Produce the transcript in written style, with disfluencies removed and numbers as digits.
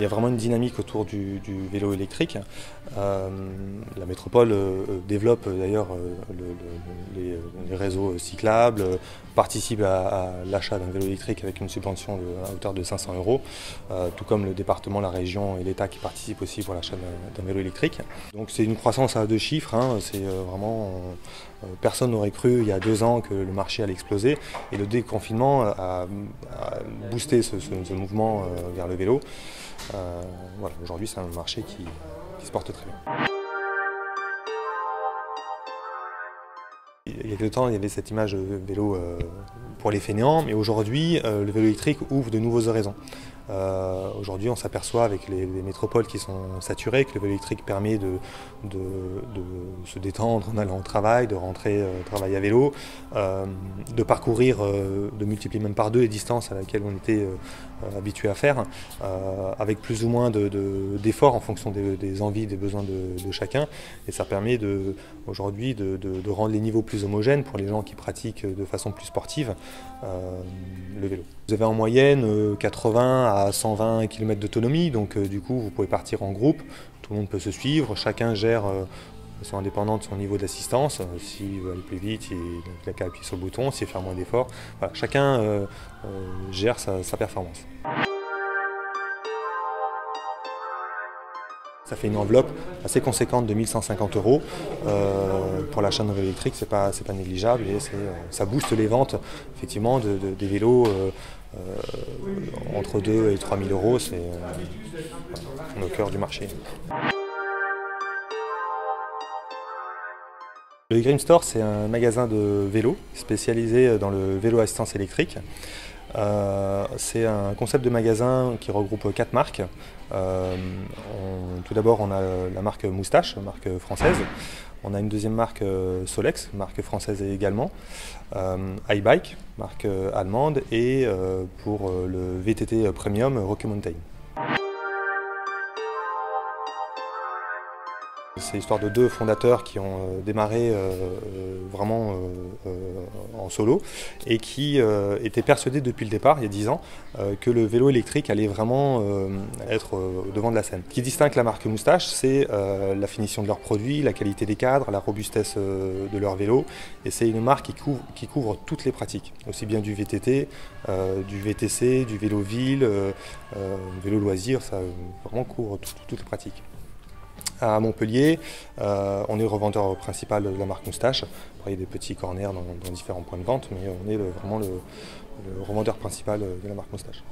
Il y a vraiment une dynamique autour du vélo électrique. La métropole développe d'ailleurs les réseaux cyclables, participe à l'achat d'un vélo électrique avec une subvention à hauteur de 500 €, tout comme le département, la région et l'État qui participent aussi pour l'achat d'un vélo électrique. Donc c'est une croissance à deux chiffres, hein, c'est vraiment... Personne n'aurait cru il y a 2 ans que le marché allait exploser et le déconfinement a boosté ce mouvement vers le vélo. Voilà, aujourd'hui, c'est un marché qui se porte très bien. Il y a quelques temps, il y avait cette image de vélo pour les fainéants, mais aujourd'hui, le vélo électrique ouvre de nouveaux horizons. Aujourd'hui, on s'aperçoit avec les métropoles qui sont saturées que le vélo électrique permet de se détendre en allant au travail, de rentrer travailler à vélo, de parcourir, de multiplier même par 2 les distances à laquelle on était habitué à faire, avec plus ou moins d'efforts en fonction des envies, des besoins de chacun. Et ça permet aujourd'hui de rendre les niveaux plus homogènes pour les gens qui pratiquent de façon plus sportive le vélo. Vous avez en moyenne 80 à 120 km d'autonomie, donc du coup vous pouvez partir en groupe, tout le monde peut se suivre, chacun gère de façon indépendante de son niveau d'assistance, s'il veut aller plus vite, il a qu'à appuyer sur le bouton, s'il veut faire moins d'efforts, voilà, chacun gère sa performance. Ça fait une enveloppe assez conséquente de 1150 € pour l'achat d'un vélo électrique, c'est pas négligeable et ça booste les ventes effectivement des vélos entre 2 et 3 000 €, c'est au cœur du marché. Le E-Grim Store, c'est un magasin de vélos spécialisé dans le vélo à assistance électrique. C'est un concept de magasin qui regroupe 4 marques. Tout d'abord, on a la marque Moustache, marque française. On a une deuxième marque Solex, marque française également. iBike, marque allemande. Et pour le VTT Premium, Rocky Mountain. C'est l'histoire de 2 fondateurs qui ont démarré vraiment en solo et qui étaient persuadés depuis le départ, il y a 10 ans, que le vélo électrique allait vraiment être au devant de la scène. Ce qui distingue la marque Moustache, c'est la finition de leurs produits, la qualité des cadres, la robustesse de leur vélo. Et c'est une marque qui couvre toutes les pratiques, aussi bien du VTT, du VTC, du vélo ville, vélo loisir, ça vraiment couvre toutes les pratiques. À Montpellier, on est revendeur principal de la marque Moustache. Après, il y a des petits corners dans différents points de vente, mais on est vraiment le revendeur principal de la marque Moustache.